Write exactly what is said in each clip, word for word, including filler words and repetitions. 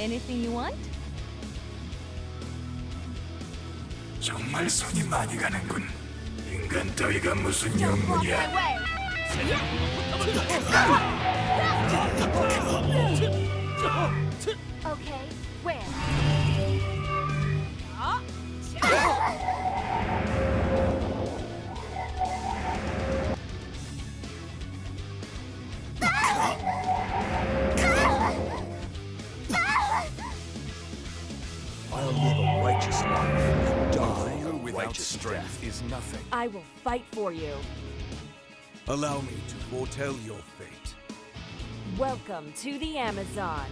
Anything you want? 정말 손이 많이 가는군. 인간 따위가 무슨 영문이야? Okay, where? I'll live a righteous life and die without strength is nothing. I will fight for you. Allow me to foretell your fate. Welcome to the Amazon.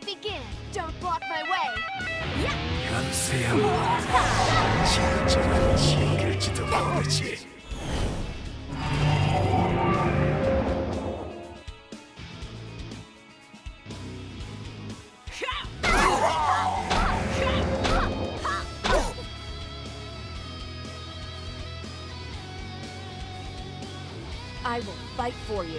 Begin. Don't block my way. 연세야. 진정한 신길지도 모르지. I will fight for you.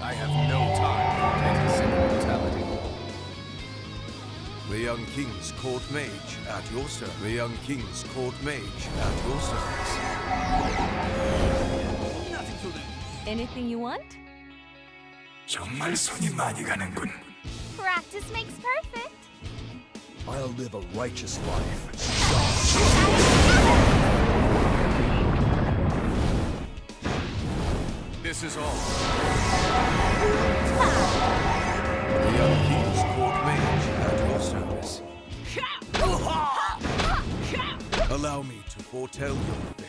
I have no time for medicine mortality. The young king's court mage at your service. The young king's court mage at your service. Nothing to lose. Anything you want? 정말 손이 많이 가는군. Practice makes perfect. I'll live a righteous life. This is all. The young king's court mage at your service. Allow me to foretell your fate.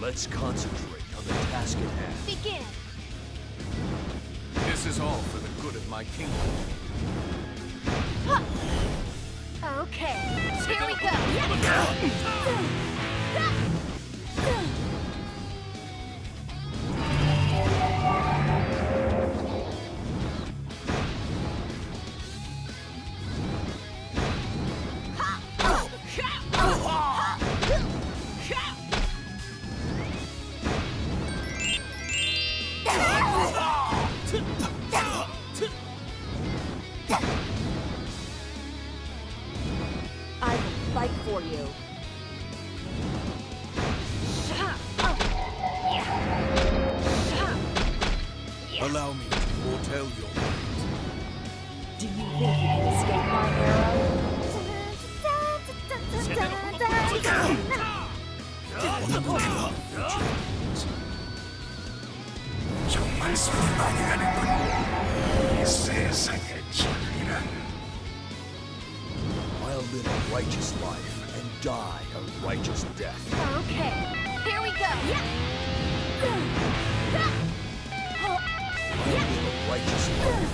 Let's concentrate on the task at hand. Begin. This is all for the good of my kingdom. Huh. Okay, here we go. Allow me to foretell your fate. Do you think you can escape my arrow? I'll live a righteous life and die a righteous death. Okay, here we go. Yeah. I live a righteous life.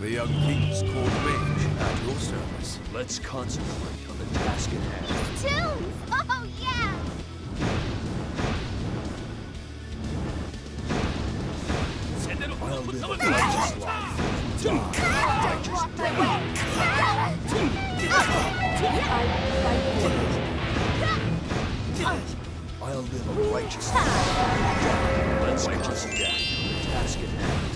The young king's court mage at your service. Let's concentrate on the task at hand. Tunes! Oh yeah! I'll live it. I'll live a righteous death. Let's righteous death. Task at hand.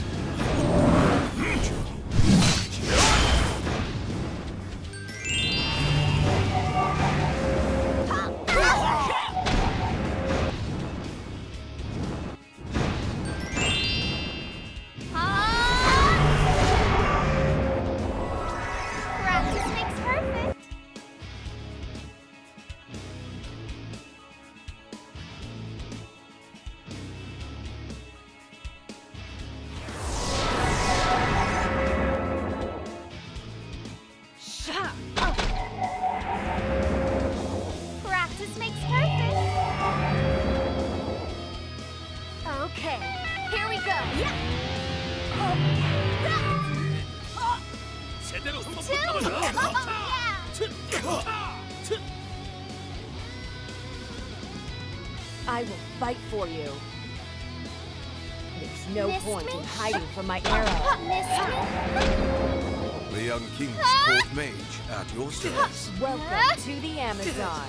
I will fight for you. There's no Missed point me? in hiding from my arrow. The young king's court mage at your service. Welcome to the Amazon.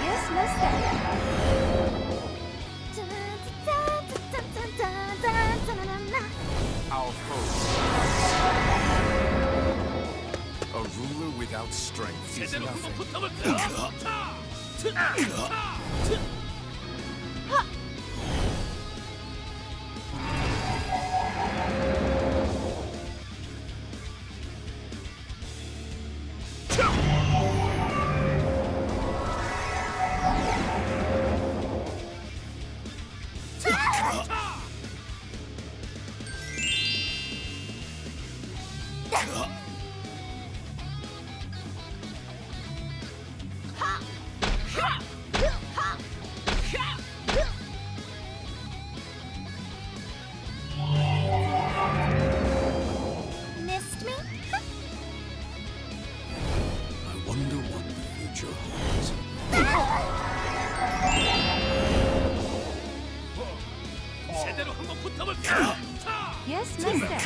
Yes, Mustang. Our foes. A ruler without strength is nothing. Yes, Mister.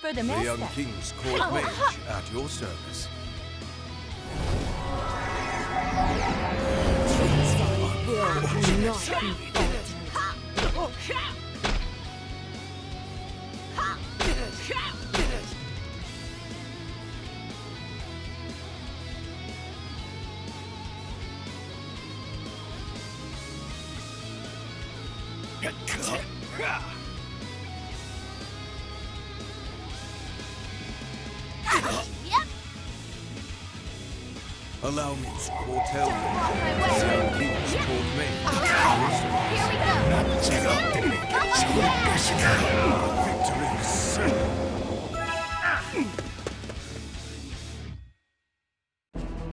For the, the young king's court mage at your service. Allow me to foretell you that the king's court mage. Here we go. Victory is certain.